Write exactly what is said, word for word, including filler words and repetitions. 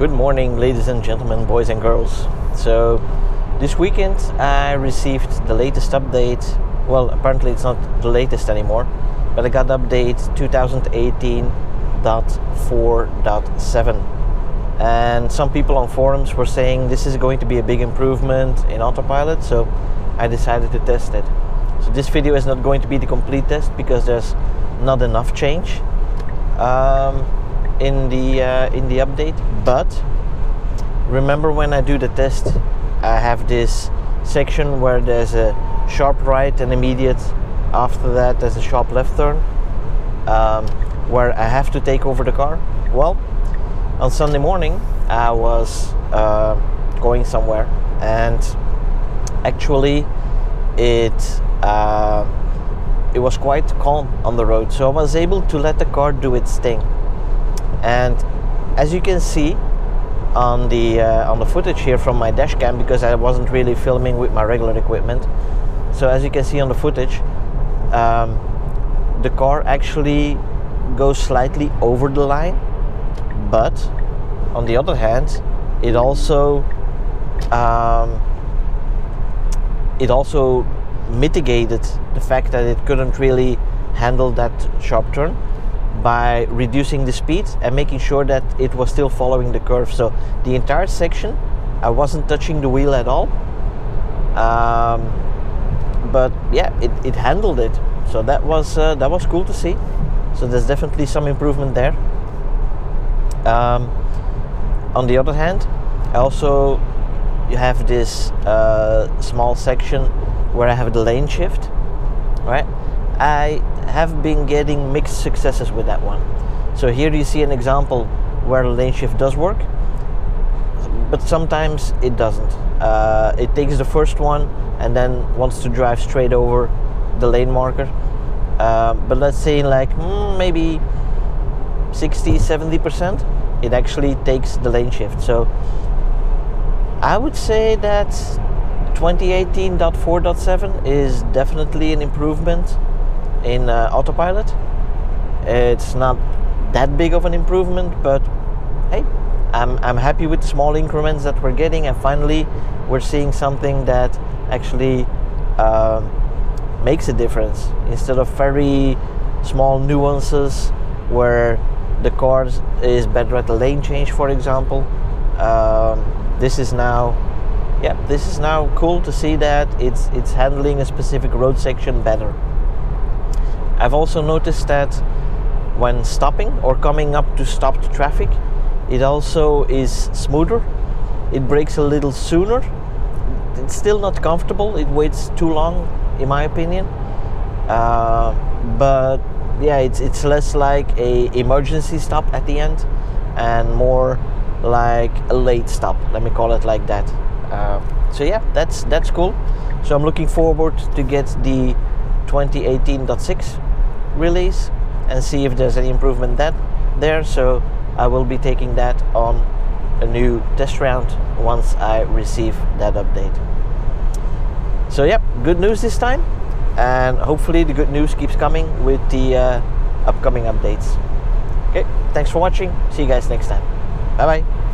Good morning, ladies and gentlemen, boys and girls. So this weekend I received the latest update. Well, apparently it's not the latest anymore, but I got the update twenty eighteen point four point seven, and some people on forums were saying this is going to be a big improvement in autopilot, so I decided to test it. So this video is not going to be the complete test because there's not enough change um, in the uh, in the update, but remember, when I do the test I have this section where there's a sharp right and immediate, after that there's a sharp left turn um, where I have to take over the car. Well, on Sunday morning I was uh, going somewhere, and actually it uh, it was quite calm on the road, so I was able to let the car do its thing. And as you can see on the uh, on the footage here from my dash cam, because I wasn't really filming with my regular equipment, so as you can see on the footage, um, the car actually goes slightly over the line, but on the other hand it also um, it also mitigated the fact that it couldn't really handle that sharp turn by reducing the speed and making sure that it was still following the curve. So the entire section I wasn't touching the wheel at all, um, but yeah, it, it handled it, so that was uh, that was cool to see. So there's definitely some improvement there. Um, on the other hand, I also have this uh, small section where I have the lane shift, right? I have been getting mixed successes with that one. So here you see an example where lane shift does work, but sometimes it doesn't. Uh, it takes the first one and then wants to drive straight over the lane marker. Uh, but let's say like mm, maybe sixty, seventy percent, it actually takes the lane shift. So I would say that twenty eighteen point four point seven is definitely an improvement in uh, autopilot. It's not that big of an improvement, but hey, I'm, I'm happy with the small increments that we're getting, and finally we're seeing something that actually uh, makes a difference, instead of very small nuances where the car is better at the lane change, for example. Um, this is now yeah this is now cool to see that it's it's handling a specific road section better. I've also noticed that when stopping or coming up to stopped traffic, it also is smoother. It brakes a little sooner. It's still not comfortable. It waits too long, in my opinion. Uh, but yeah, it's it's less like a emergency stop at the end, and more like a late stop. Let me call it like that. Uh, so yeah, that's that's cool. So I'm looking forward to get the twenty eighteen point six release and see if there's any improvement that there. So I will be taking that on a new test round once I receive that update. So yep, good news this time, and hopefully the good news keeps coming with the uh, upcoming updates. Okay, thanks for watching. See you guys next time. Bye bye.